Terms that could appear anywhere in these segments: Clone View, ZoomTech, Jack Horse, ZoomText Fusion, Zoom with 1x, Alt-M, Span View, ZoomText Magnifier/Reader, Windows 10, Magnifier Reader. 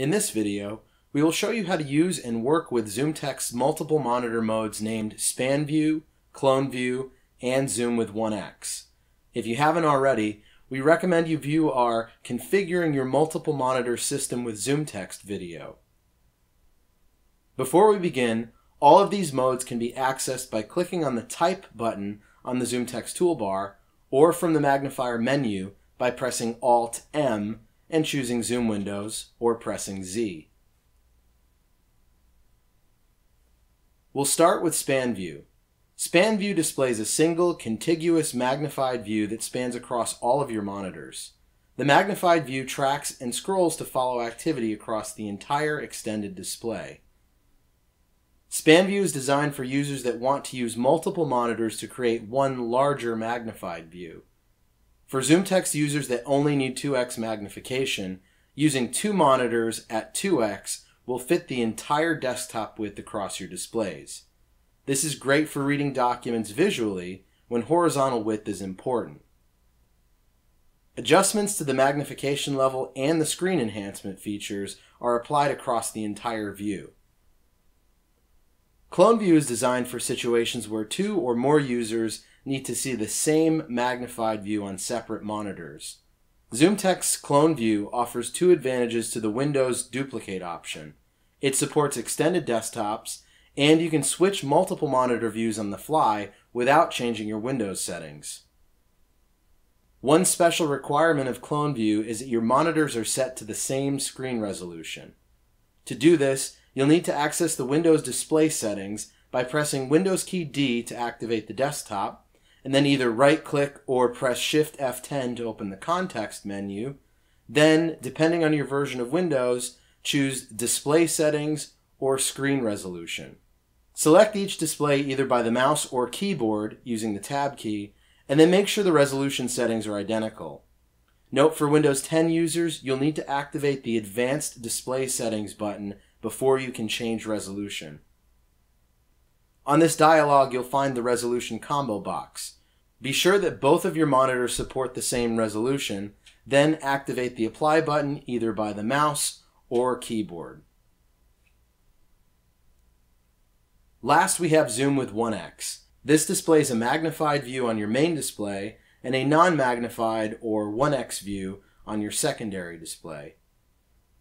In this video, we will show you how to use and work with ZoomTech's multiple monitor modes named Span View, Clone View, and Zoom with 1X. If you haven't already, we recommend you view our Configuring Your Multiple Monitor System with ZoomTech video. Before we begin, all of these modes can be accessed by clicking on the Type button on the ZoomTech toolbar or from the magnifier menu by pressing Alt-M and choosing Zoom Windows or pressing Z. We'll start with Span View. Span View displays a single, contiguous, magnified view that spans across all of your monitors. The magnified view tracks and scrolls to follow activity across the entire extended display. Span View is designed for users that want to use multiple monitors to create one larger magnified view. For ZoomTech users that only need 2x magnification, using two monitors at 2x will fit the entire desktop width across your displays. This is great for reading documents visually when horizontal width is important. Adjustments to the magnification level and the screen enhancement features are applied across the entire view. Clone View is designed for situations where two or more users need to see the same magnified view on separate monitors. ZoomTech's Clone View offers two advantages to the Windows duplicate option. It supports extended desktops, and you can switch multiple monitor views on the fly without changing your Windows settings. One special requirement of Clone View is that your monitors are set to the same screen resolution. To do this, you'll need to access the Windows display settings by pressing Windows key D to activate the desktop, and then either right-click or press Shift F10 to open the context menu. Then, depending on your version of Windows, choose Display Settings or Screen Resolution. Select each display either by the mouse or keyboard using the Tab key, and then make sure the resolution settings are identical. Note for Windows 10 users, you'll need to activate the Advanced Display Settings button before you can change resolution. On this dialog, you'll find the resolution combo box. Be sure that both of your monitors support the same resolution, then activate the Apply button either by the mouse or keyboard. Last, we have Zoom with 1X. This displays a magnified view on your main display and a non-magnified or 1X view on your secondary display.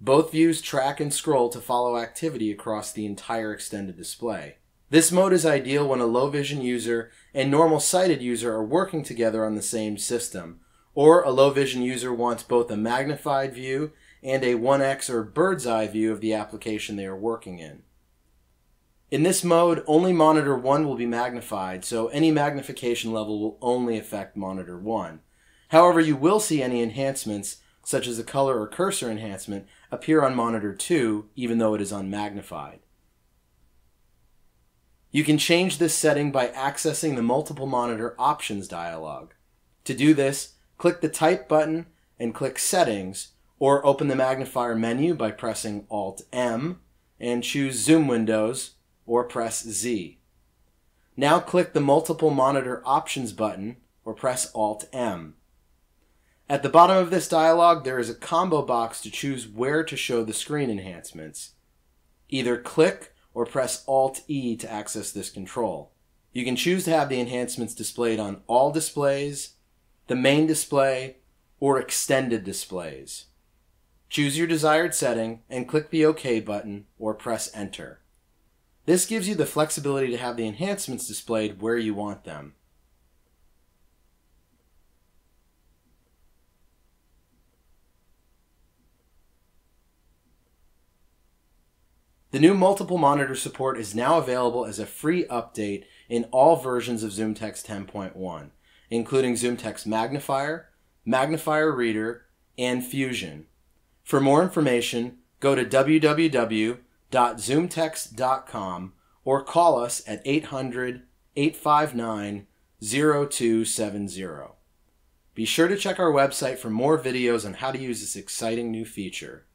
Both views track and scroll to follow activity across the entire extended display. This mode is ideal when a low vision user and normal sighted user are working together on the same system, or a low vision user wants both a magnified view and a 1X or bird's eye view of the application they are working in. In this mode, only monitor 1 will be magnified, so any magnification level will only affect monitor 1. However, you will see any enhancements, such as the color or cursor enhancement, appear on monitor 2 even though it is unmagnified. You can change this setting by accessing the Multiple Monitor Options dialog. To do this, click the Type button and click Settings, or open the magnifier menu by pressing Alt-M and choose Zoom Windows or press Z. Now click the Multiple Monitor Options button or press Alt-M. At the bottom of this dialog, there is a combo box to choose where to show the screen enhancements. Either click or press Alt-E to access this control. You can choose to have the enhancements displayed on all displays, the main display, or extended displays. Choose your desired setting and click the OK button or press Enter. This gives you the flexibility to have the enhancements displayed where you want them. The new multiple monitor support is now available as a free update in all versions of ZoomTech 10.1, including ZoomTech Magnifier, Magnifier Reader, and Fusion. For more information, go to www.zoomtech.com or call us at 800-859-0270. Be sure to check our website for more videos on how to use this exciting new feature.